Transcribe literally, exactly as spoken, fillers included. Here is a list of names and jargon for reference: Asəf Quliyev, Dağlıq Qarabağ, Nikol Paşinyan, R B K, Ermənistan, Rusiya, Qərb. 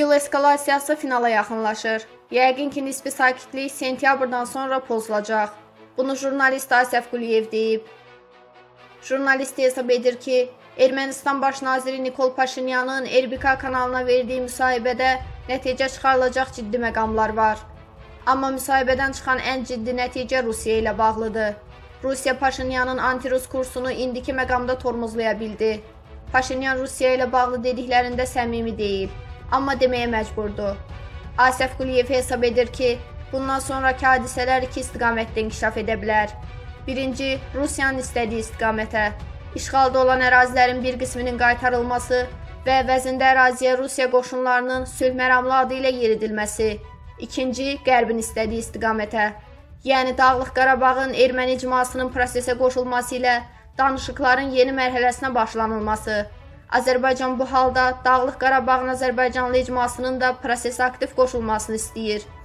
iyul eskalasiyası finala yaxınlaşır. Yəqin ki, nisbi sakitlik sentyabrdan sonra pozulacaq. Bunu jurnalist Asəf Quliyev deyib. Jurnalist hesab edir ki, Ermənistan baş naziri Nikol Paşinyanın R B K kanalına verdiği müsahibədə nəticə çıxarılacaq ciddi məqamlar var. Amma müsahibədən çıxan ən ciddi nəticə Rusiya ilə bağlıdır. Rusiya Paşinyanın anti-rus kursunu indiki məqamda tormozlaya bildi. Paşinyan Rusiya ilə bağlı dediklərində səmimi deyil, amma deməyə məcburdur. Asəf Quliyev hesab edir ki, bundan sonraki hadisələr iki istiqamətdə inkişaf edə bilər. Birinci, Rusiyanın istədiyi istiqamətə. İşğalda olan ərazilərin bir qisminin qaytarılması və əvəzində əraziyə Rusiya qoşunlarının sülh məramlı adı ilə yeridilməsi. İkinci, Qərbin istədiyi istiqamətə. Yəni Dağlıq Qarabağın erməni icmasının prosesə qoşulması ilə danışıqların yeni mərhələsinə başlanılması. Azərbaycan bu halda Dağlıq Qarabağın Azərbaycanlı icmasının da prosesə aktiv qoşulmasını istəyir.